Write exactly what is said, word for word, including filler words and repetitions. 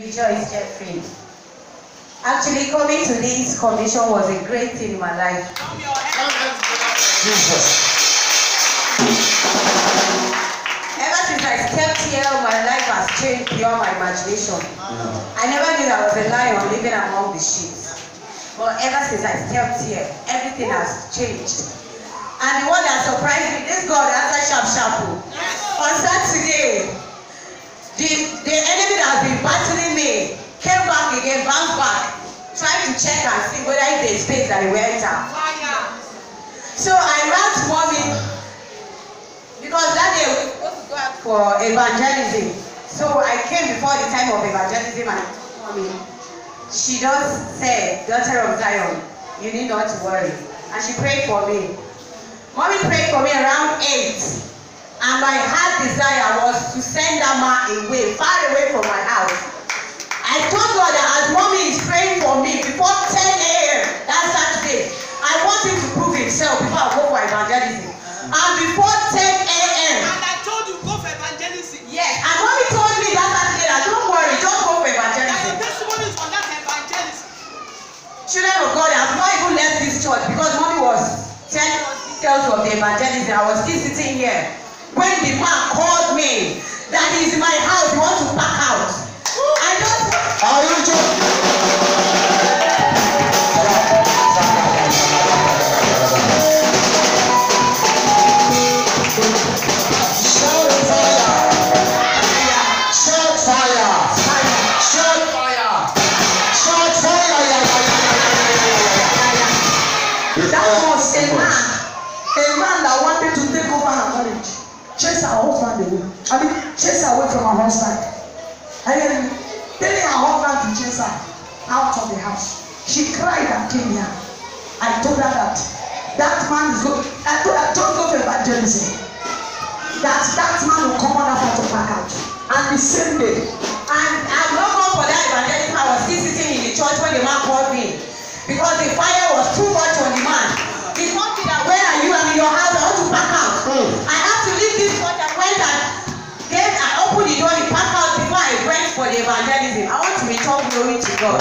Individual is just faith. Actually, coming to this condition was a great thing in my life. Ever since I stepped here, my life has changed beyond my imagination. I never knew that I was a lion living among the sheep. But ever since I stepped here, everything has changed. And the one that surprised me, this God answered sharp sharp. On Saturday, the, the enemy that has been battling me came back again, bounced back, trying to check and see whether it's a space that he will enter. So I ran to mommy, because that day we were supposed to go out for evangelism. So I came before the time of evangelism and mommy. She just said, "Daughter of Zion, you need not to worry." And she prayed for me. Mommy prayed for me around eight. And my heart desire was to send that man away, far away from my house. I told God that as mommy is praying for me before ten A M that Saturday, I want him to prove himself before I go for evangelism. And before ten A M And I told you go for evangelism. Yes. And mommy told me that Saturday that don't worry, don't go for evangelism. And the testimony is for that evangelism. Children of God, I have not even left this church because mommy was telling us details of the evangelism. I was still sitting here. When the man called me that he's in my house, he wants to pack out. I don't. Are you Shout fire! Shout fire! Shout fire! Shout fire! That was a man, a man that wanted to take over her marriage. Chase her husband away. I mean, chase her away from her husband. And then, telling her husband to chase her out of the house. She cried and came here. I told her that that man is going. I told her, don't go for evangelism. That that man will come on out to back out. And the same day. And I'm not going for that evangelism. I was still sitting in the church when the man called me. Because the fire was too much on the man. He told me that where are you? I'm in your house. I want to back out. Mm. I have to leave this church. I went and then I opened the door, the pack out before I went for the evangelism. I want to return glory to God.